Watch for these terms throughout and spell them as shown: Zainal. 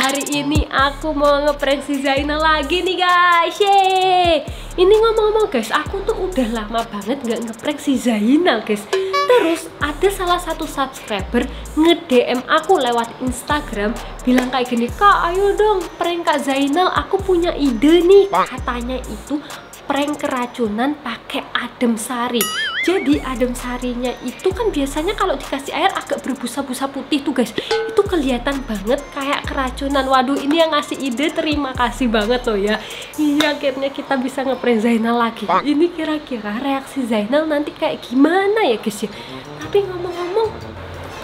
Hari ini aku mau ngeprank si Zainal lagi nih guys. Yeay. Ini ngomong-ngomong guys, aku tuh udah lama banget gak ngeprank si Zainal guys. Terus ada salah satu subscriber nge-DM aku lewat Instagram, bilang kayak gini, "Kak, ayo dong prank Kak Zainal, aku punya ide nih." Katanya itu prank keracunan pakai adem sari. Jadi adem sarinya itu kan biasanya kalau dikasih air agak berbusa-busa putih tuh guys, itu kelihatan banget kayak keracunan. Waduh, ini yang ngasih ide, terima kasih banget loh ya. Iya, akhirnya kita bisa ngeprank Zainal lagi. Ini kira-kira reaksi Zainal nanti kayak gimana ya guys ya. Tapi ngomong-ngomong,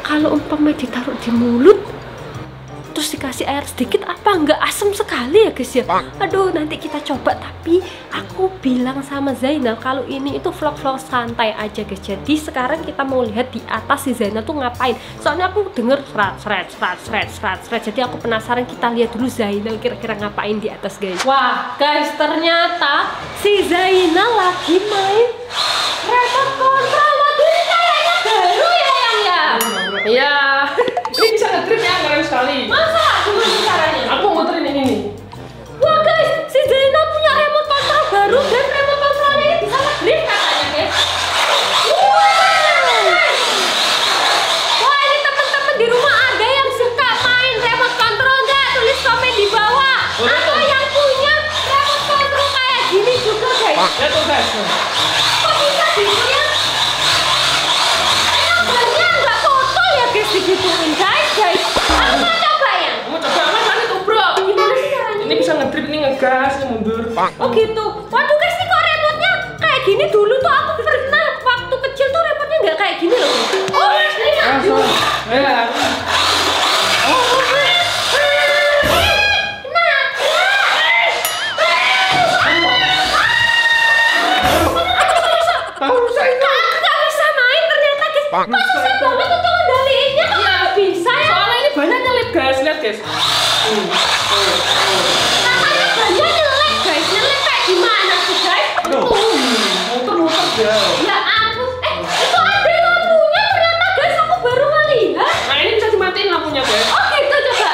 kalau umpamanya ditaruh di mulut terus dikasih air sedikit, apa nggak asem sekali ya guys ya? Aduh, nanti kita coba. Tapi aku bilang sama Zainal kalau ini itu vlog-vlog santai aja guys. Jadi sekarang kita mau lihat di atas si Zainal tuh ngapain. Soalnya aku denger seret. Jadi aku penasaran, kita lihat dulu Zainal kira-kira ngapain di atas guys. Wah guys, ternyata si Zainal lagi main remote control. Waduh, kayaknya baru ya Iya. Ini bisa nge-trip ya, keren sekali. Masa? Gimana caranya? Aku muterin ini nih. Wah guys, si Zainal punya remote control baru, dan remote controlnya ini bisa nge-trip katanya guys. Wah, ini teman-teman di rumah ada yang suka main remote control nggak? Tulis komen di bawah. Apa yang punya remote control kayak gini juga guys? Ya tuh guys, kok bisa gini? Digituin guys, aku mau coba ya. Mau coba apa? Nanti tubrok. Gimana sih caranya? Ini bisa ngedrip, ini ngegas, ini mundur. Oh gitu. Waduh guys, ini kok remote-nya kayak gini? Dulu tuh aku pernah waktu kecil tuh remote-nya nggak kayak gini loh. Oh ini maju. Ya. Nggak bisa main ternyata guys. Kok susah banget untuk kendaliinnya? Guys, lihat guys. Namanya banyak nyelek guys. Nyelek kayak gimana sih guys? Muter-muter jauh. Ya ampun. Itu ada lampunya ternyata guys, aku baru melihat. Nah, ini bisa dimatiin lampunya guys. Oh gitu, coba.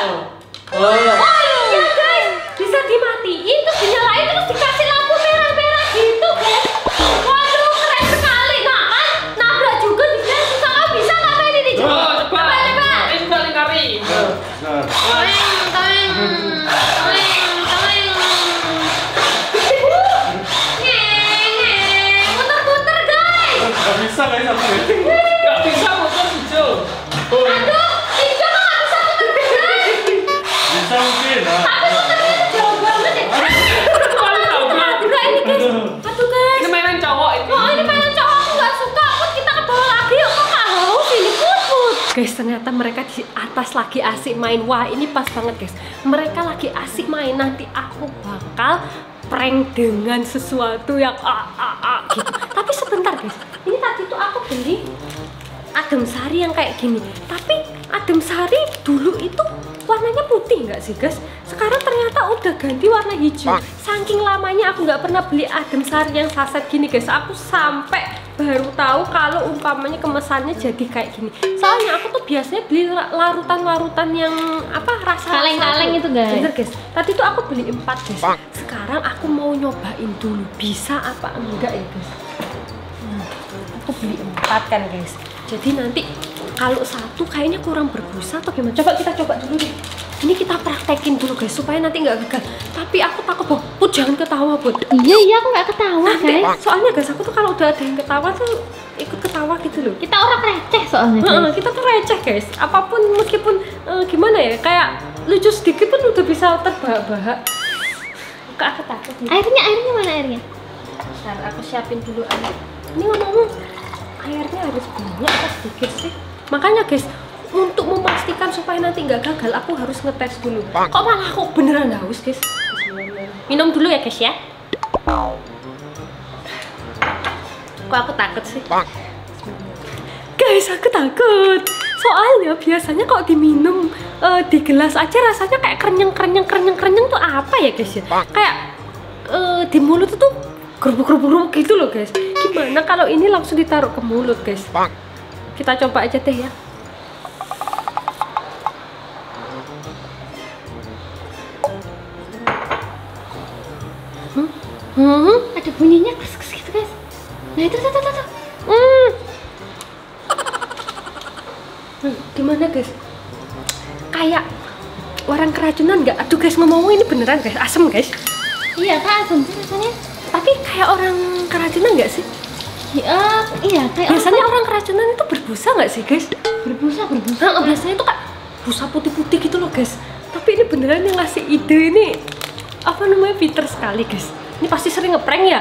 Oh iya guys, bisa dimatiin, terus dinyalain, terus dikasih lampu merah-merah gitu guys. Waduh, keren sekali. Nah kan, nabrak juga di guys. Kakak bisa nggak main ini juga? Oh, coba. Ini juga lingkari. Muter-muter guys. Gak bisa guys, aku gak bisa muter hijau. Aduh, hijau kok gak bisa muter guys? Bisa mungkin. Tapi muternya jauh banget ya. Aduh guys, ini mainan cowok itu. Oh ini mainan cowok, aku gak suka. Put, kita ke bawah lagi yuk. Kok gak haus ini? Put guys, ternyata mereka di atas lagi asik main. Wah ini pas banget guys, mereka lagi asik main. Nanti aku bakal prank dengan sesuatu yang gitu. Tapi sebentar guys, ini tadi tuh aku beli adem sari yang kayak gini. Tapi adem sari dulu itu warnanya putih nggak sih guys? Sekarang ternyata udah ganti warna hijau. Saking lamanya aku nggak pernah beli adem sari yang saset gini guys. Aku sampai baru tahu kalau umpamanya kemasannya jadi kayak gini. Soalnya aku tuh biasanya beli larutan-larutan yang apa, rasa kaleng-kaleng itu guys. Bener guys, tadi tuh aku beli 4 guys. Sekarang aku mau nyobain dulu bisa apa enggak ya guys. Aku beli 4 kan guys, jadi nanti kalau satu kayaknya kurang berbusa atau gimana, coba kita coba dulu deh. Ini kita praktekin dulu guys supaya nanti nggak gagal. Tapi aku takut Bud. Bud, jangan ketawa Bud. Iya aku nggak ketawa guys. Soalnya guys, aku tuh kalau udah ada yang ketawa tuh ikut ketawa gitu loh. Kita orang receh soalnya guys. Kita tuh receh guys, apapun meskipun gimana ya, kayak lucu sedikit pun udah bisa terbahak-bahak. Aku takut nih. Airnya mana airnya? Bentar, aku siapin dulu air. Ini ngomong-ngomong airnya harus banyak atau sedikit sih? Makanya guys, untuk memastikan supaya nanti nggak gagal, aku harus ngetes dulu. Kok malah aku beneran haus guys. Minum dulu ya guys ya. Kok aku takut sih guys, aku takut. Soalnya biasanya kalau diminum di gelas aja rasanya kayak kerenyeng tuh apa ya guys ya. Kayak di mulut tuh gerubuk gitu loh guys. Gimana kalau ini langsung ditaruh ke mulut guys? Kita coba aja deh ya. ada bunyinya kes-kes gitu guys. Nah itu tuh. Gimana guys? Kayak orang keracunan nggak? Aduh guys, ngomong ini beneran guys, asem guys. Iya kak, asem sih rasanya. Tapi kayak orang keracunan nggak sih? Ya, iya kayak biasanya orang keracunan itu berbusa nggak sih guys? Berbusa. Nah, biasanya itu kak busa putih-putih gitu loh guys. Tapi ini beneran yang ngasih ide ini apa namanya, pinter sekali guys. Ini pasti sering ngeprank ya.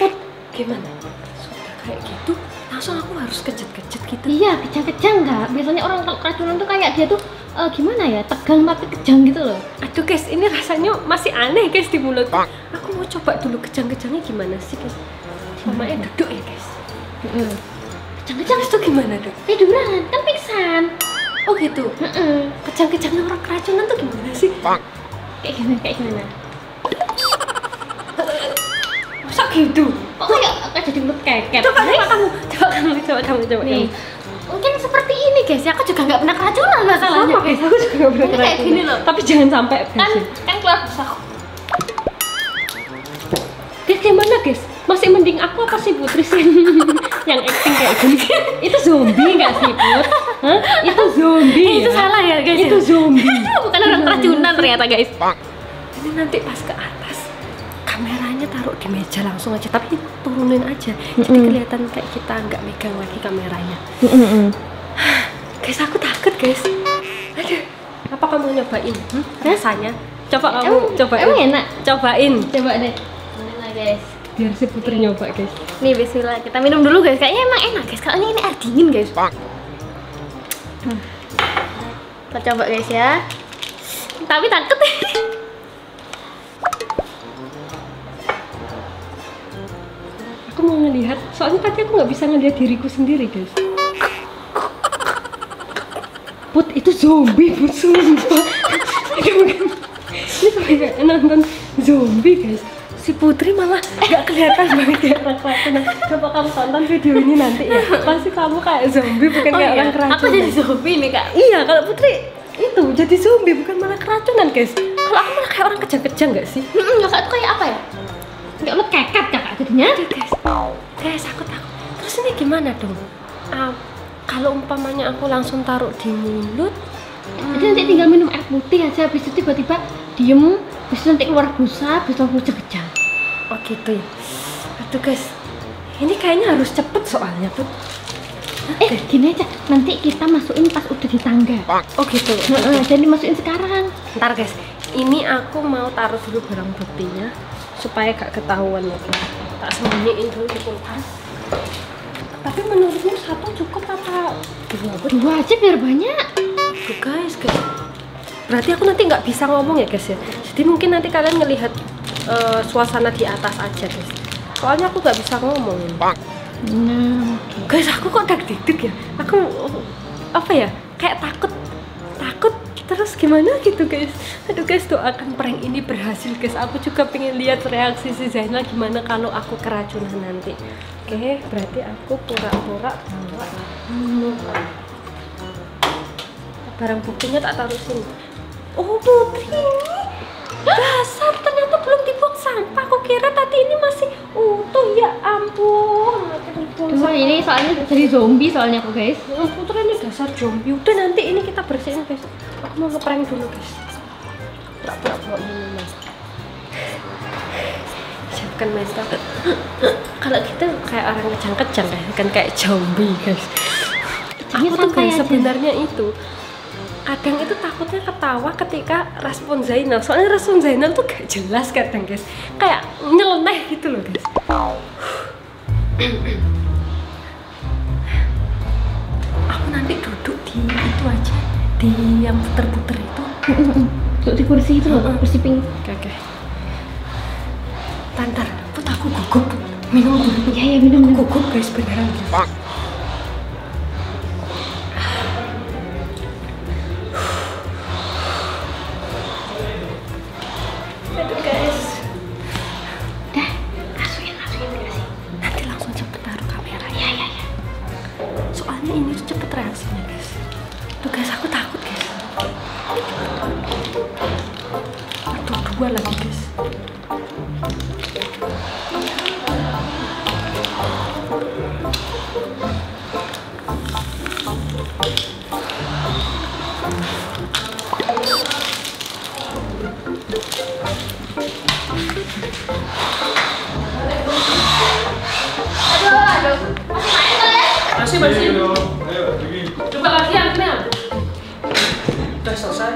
Put, gimana? Sudah kayak gitu, langsung aku harus kejat-kejat gitu. Iya, kejang-kejang nggak? Biasanya orang keracunan tuh kayak dia tuh gimana ya, tegang tapi kejang gitu loh. Aduh guys, ini rasanya masih aneh guys di mulut. Aku mau coba dulu kejang-kejangnya gimana sih guys? Mamanya duduk ya guys. Kejang-kejang itu gimana dok? Tiduran, kan pingsan. Oh gitu. Kejang-kejangnya orang keracunan tuh gimana sih? Kayak gimana? Masa gitu? Pokoknya aku jadi mulut keket. Coba kamu. Nih, mungkin seperti ini guys. Aku juga nggak pernah keracunan masalahnya. Sama guys, aku juga nggak pernah keracunan. Kayak gini loh. Tapi jangan sampai kan keluar besar. Dia gimana guys? Masih mending aku apa sih Putri sih yang acting kayak gini? Itu zombie nggak sih Put? Hah? Itu zombie. Itu salah ya guys. Itu zombie. Bukan orang keracunan ternyata guys. Ini nanti pas ke atas kameranya taruh di meja langsung aja, tapi turunin aja. Jadi kelihatan kayak kita nggak megang lagi kameranya. Guys aku takut guys. Aduh, apa kamu nyobain? Rasanya? Coba kamu cobain. Emang enak. Coba deh. Enak guys. Biar si Putri nyoba guys. Nih bismillah, kita minum dulu guys. Kayaknya emang enak guys. Kayaknya ini air dingin guys. Kita coba guys ya. Tapi takut. Aku mau ngelihat. Soalnya tadi aku nggak bisa ngelihat diriku sendiri guys. Put, itu zombie Put, sumpah. Ini kayak nonton zombie guys. Si Putri malah nggak kelihatan banget ya orang keracunan. Coba kamu tonton video ini nanti ya. Pasti kamu kayak zombie bukan kayak orang keracunan. Aku jadi zombie nih kak. Iya, kalau Putri itu jadi zombie bukan malah keracunan guys. Kalau aku malah kayak orang kejang-kejang nggak sih? Kakak itu kayak apa ya? Nggak lu keket kakak jadinya. Guys aku takut. Terus ini gimana dong? Kalau umpamanya aku langsung taruh di mulut, jadi nanti tinggal minum air putih aja. Habis itu tiba-tiba diem, habis itu nanti keluar busa, habis itu aku kejang. Oh gitu ya. Aduh guys, ini kayaknya harus cepet soalnya tuh. Gini aja, nanti kita masukin pas udah di tangga. Oh gitu. Jadi masukin sekarang. Ntar guys, ini aku mau taruh dulu barang buktinya supaya gak ketahuan ya. Tak sembunyiin dulu di kulkas. Tapi menurutmu satu cukup apa? Dua aja biar banyak. Guys, berarti aku nanti nggak bisa ngomong ya guys ya. Jadi mungkin nanti kalian ngelihat suasana di atas aja guys. Soalnya aku nggak bisa ngomongin. Guys aku kok deg-degan ya. Aku apa ya? Kayak takut terus gimana gitu guys. Aduh guys, doakan prank ini berhasil guys. Aku juga pengen lihat reaksi si Zainal gimana kalau aku keracunan nanti. Oke, berarti aku pura-pura barang buktinya tak taruh sini. Oh Putri, dasar ternyata belum dibuang sampah. Aku kira tadi ini masih utuh. Ya ampun. Cuma ini soalnya jadi zombie soalnya aku guys. Putri ini dasar zombie. Udah nanti ini kita bersihin guys. Aku mau ngeprank dulu guys. Pura-pura ini mas. Siapkan mata. Kalau kita kayak orang kejang-kejang kan kayak zombie guys. Aku tuh guys sebenarnya itu. Kadang itu takutnya ketawa ketika respon Zainal. Soalnya respon Zainal tuh gak jelas kadang guys. Kayak nyeleneh gitu loh guys. Aku nanti duduk di itu aja. Di yang puter-puter itu. Duduk di kursi itu loh, kursi pink. Oke. Tantar, Put aku gugup. Minum dulu. Iya, minum. Aku gugup guys, beneran. Lagi guys. Aduh, masih bersihin. Ayo, begini. Coba lagi yang kenal. Udah selesai.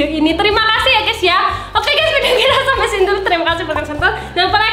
Ini terima kasih ya guys ya. Oke guys, video kita sampai sini dulu. Terima kasih buat yang nonton. Jangan lupa